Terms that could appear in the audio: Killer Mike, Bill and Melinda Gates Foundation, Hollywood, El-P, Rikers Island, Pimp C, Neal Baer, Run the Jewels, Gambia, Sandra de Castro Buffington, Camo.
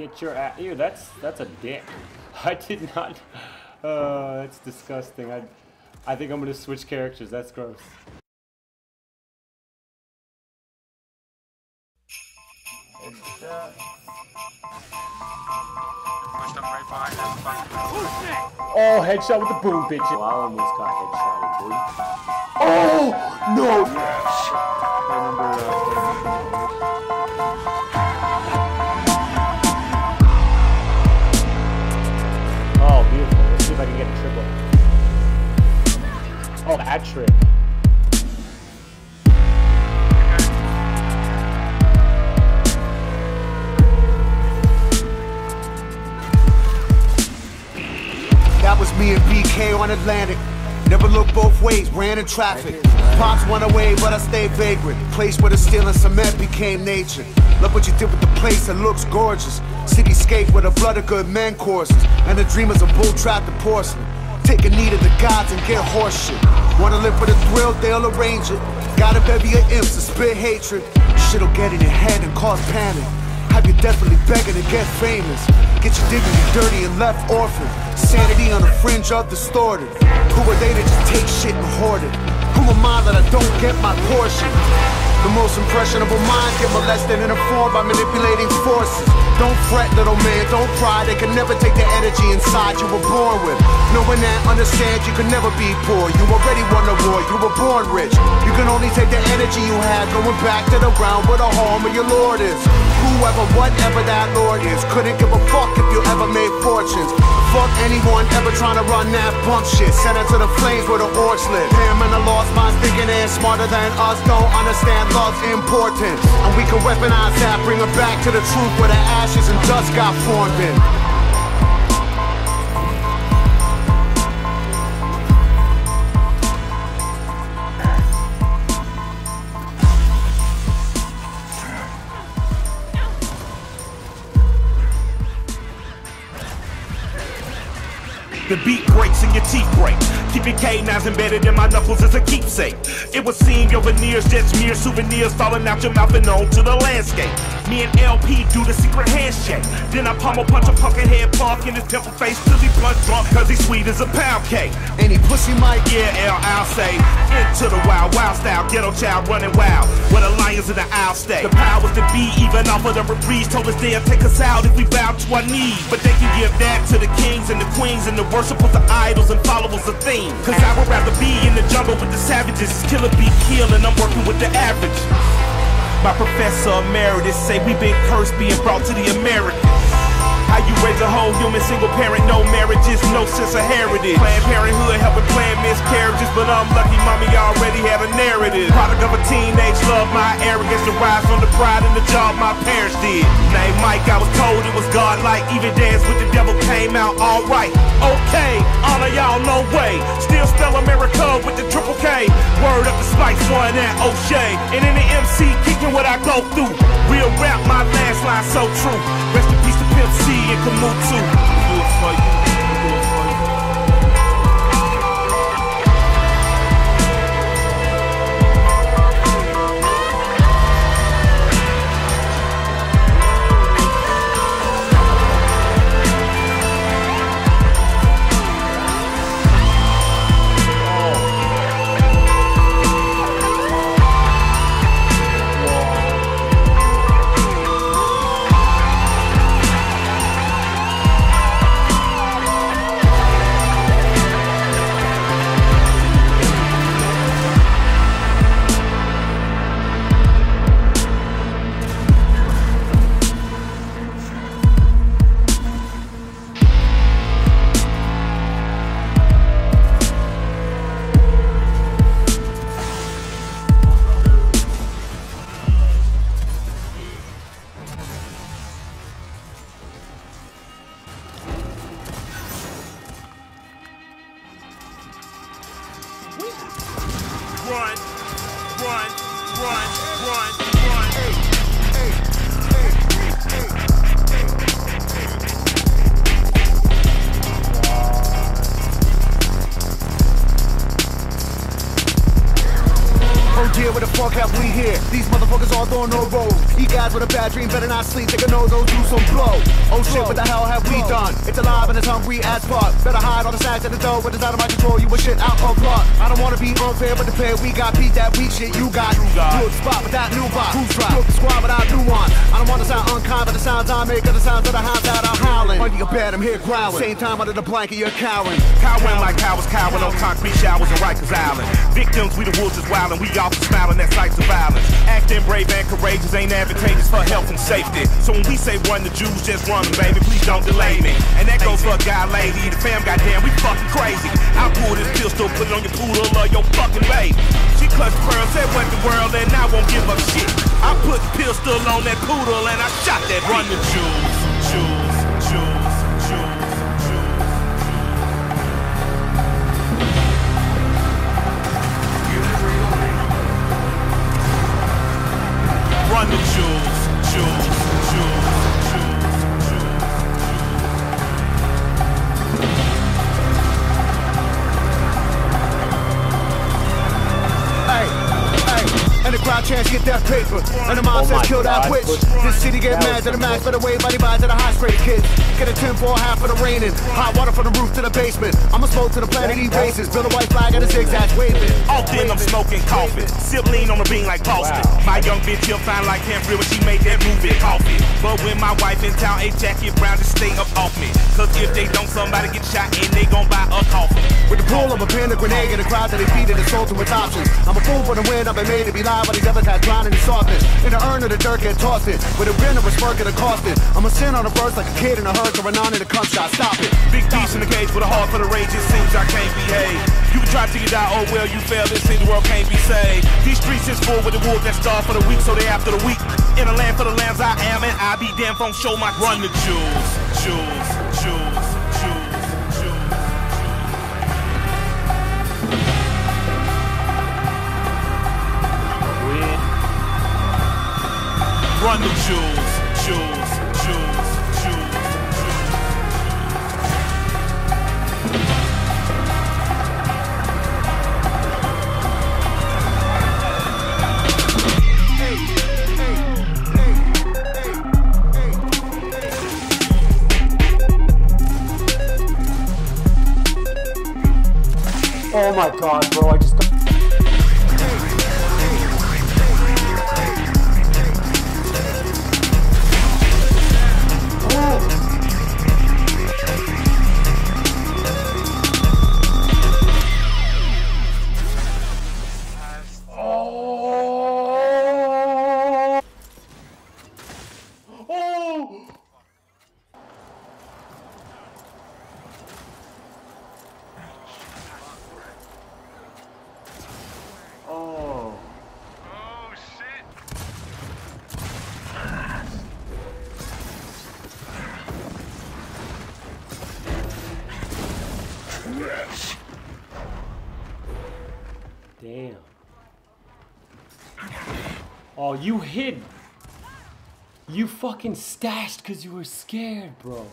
Get your ass. Ew, that's a dick. I did not. That's disgusting. I think I'm gonna switch characters. That's gross. It's pushed up right behind us. Oh, headshot with the boom, bitch. Oh, I almost got headshotted, boy. Oh no! I remember. Oh, beautiful. Let's see if I can get a triple. Oh, that trick. That was me and BK on Atlantic. Never looked both ways, ran in traffic. Pops went away, but I stayed vagrant. Place where the steel and cement became nature. Look what you did with the place, it looks gorgeous. Cityscape with a flood of good men courses. And the dreamers of bull trapped in porcelain. Take a knee to the gods and get horseshit. Wanna live for the thrill, they'll arrange it. Gotta bevy of imps to spit hatred. Shit'll get in your head and cause panic. Have you definitely begging to get famous? Get your dignity dirty and left orphaned. Sanity on the fringe of distorted. Who are they to just take shit and hoard it? Who am I that I don't get my portion? The most impressionable minds get molested and informed by manipulating forces. Don't fret, little man, don't cry. They can never take the energy inside you were born with. Knowing that, understand you can never be poor. You already won the war, you were born rich. You can only take the energy you had going back to the realm where the home of your lord is. Whoever, whatever that lord is, couldn't give a fuck if you ever made fortunes. Fuck anyone ever trying to run that bump shit. Send it to the flames where the orcs live. Damn, and the lost minds thinking they're smarter than us. Don't understand love's importance. And we can weaponize that, bring it back to the truth where the ashes and dust got formed in. The beat breaks and your teeth break. Keep your K9s embedded in my knuckles as a keepsake. It would seem your veneers, just mere souvenirs falling out your mouth and onto the landscape. Me and El-P do the secret handshake. Then I pommel punch a pumpkin head punk in his temple face till he blunt drunk cause he's sweet as a pound cake. Any pussy Mike? Yeah, L, I'll say. Into the wild, wild style, ghetto child running wild. Where the lions in the aisle stay. The powers that be even off of the reprise told us they'll take us out if we bow to our knees. But they can give that to the kings and the queens and the world. Worship of the idols and followers of theme. Cause I would rather be in the jungle with the savages. Killer be killing, I'm working with the average. My professor emeritus say we've been cursed being brought to the Americans. How you raise a whole human single parent, no marriages, no sense of heritage. Planned parenthood helping plan miscarriages, but I'm lucky mommy already had a narrative. Product of a teenage love, my arrogance derives from the pride in the job my parents did. Named Mike, I was told it was godlike, even dance with the devil came out alright. Okay, all of y'all, no way. Still spell America with the triple K. Word up the spice, one and O'Shea. And in the MC, kicking what I go through. Real rap, my last line so true. Rest in peace to Pimp C and Camo too. Do it for you. Do it for you. Where the fuck have we here? These motherfuckers all throwing no rolls. He got guys with a bad dream better not sleep. They can know those do some blow. Oh shit, what the hell have we done? It's alive and it's hungry as fuck. Better hide all the snacks at the door, but it's out of my control. You a shit out of luck. I don't wanna be unfair, but the pair we got beat that weak shit you got. Good spot with that new box. Who's right? Good squad without nuance. I don't wanna sound unkind, but the sounds I make are the sounds of the hounds out of howling. Under your bed, I'm here growling. Same time under the blanket, you're cowering. Cowering like cowards, cowering on concrete showers in Rikers Island. Victims, we the wolves is wildin', we all smiling at sights of violence. Acting brave and courageous ain't advantageous for health and safety. So when we say run, the Jews just run, baby, please don't delay me. And that goes for a guy, lady, the fam, goddamn, we fucking crazy. I pull this pistol, put it on your poodle or your fucking baby. She clutched the pearl, said what the world, and I won't give up shit. I put the pistol on that poodle and I shot that. Run the Jewels, Jewels, Jewels. Run the Jewels, Jewels, Jewels, Jewels, Jewels. Hey, hey, and the crowd chants get that paper, and the mob says kill that witch. This city get mad to the max, but the way money buys at a high straight kid. Get a 10-4 half for the raining. Hot water from the roof to the basement. I'ma smoke to the planet, he races. Build a white flag at a zigzag waving. Often I'm smoking coffin. Sip lean on the bean like Boston. Wow. My young bitch, she'll fine like Henry when she made that move in coffee. But when my wife in town, a jacket brown to stay up off me. Cause if they don't, somebody get shot and they gon' buy a coffin. With the pull of a pin, a grenade, and a crowd that they feed and sold to its options. I'm a fool for the win, I've been made to be live, but these other guys drowning in softness. In the urn of the dirt, get tossed it. With a grin of a smirk and a costin. I'ma sin on a verse like a kid in a herd. Or a non in the cum shot, stop it. Big piece in the cage with a heart for the rage, it seems I can't behave. You try till you die, oh well, you fail, it seems the world can't be saved. These streets is full with the wolves that starve for the weak, so they after the weak. In the land for the lambs I am, and I be damn phone show my run the Jewels, Jewels, Jewels, Jewels, Jewels. Run the Jewels, Jewels, Jewels. Oh my god, bro, I just got... Oh! Oh! Damn. Oh, you hid. You fucking stashed because you were scared, bro.